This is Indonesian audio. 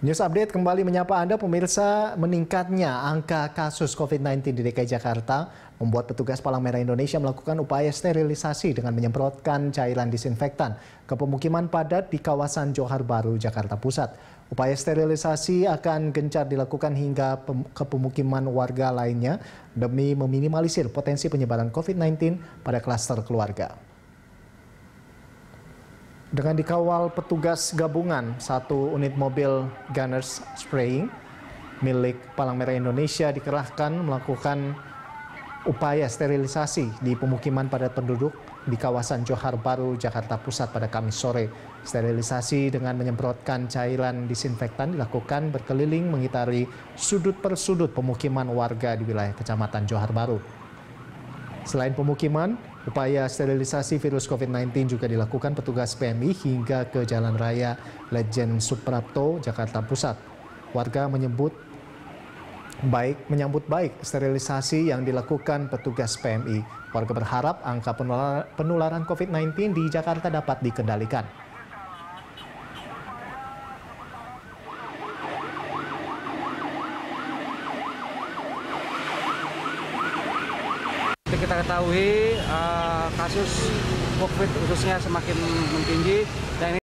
News Update kembali menyapa Anda pemirsa. Meningkatnya angka kasus COVID-19 di DKI Jakarta membuat petugas Palang Merah Indonesia melakukan upaya sterilisasi dengan menyemprotkan cairan disinfektan ke pemukiman padat di kawasan Johar Baru, Jakarta Pusat. Upaya sterilisasi akan gencar dilakukan hingga ke pemukiman warga lainnya demi meminimalisir potensi penyebaran COVID-19 pada klaster keluarga. Dengan dikawal petugas gabungan, satu unit mobil Gunners Spraying milik Palang Merah Indonesia dikerahkan melakukan upaya sterilisasi di pemukiman padat penduduk di kawasan Johar Baru, Jakarta Pusat pada Kamis sore. Sterilisasi dengan menyemprotkan cairan disinfektan dilakukan berkeliling mengitari sudut per sudut pemukiman warga di wilayah Kecamatan Johar Baru. Selain pemukiman, upaya sterilisasi virus COVID-19 juga dilakukan petugas PMI hingga ke Jalan Raya Letjen Suprapto, Jakarta Pusat. Warga menyambut baik sterilisasi yang dilakukan petugas PMI. Warga berharap angka penularan COVID-19 di Jakarta dapat dikendalikan. Kita ketahui kasus COVID khususnya semakin meninggi.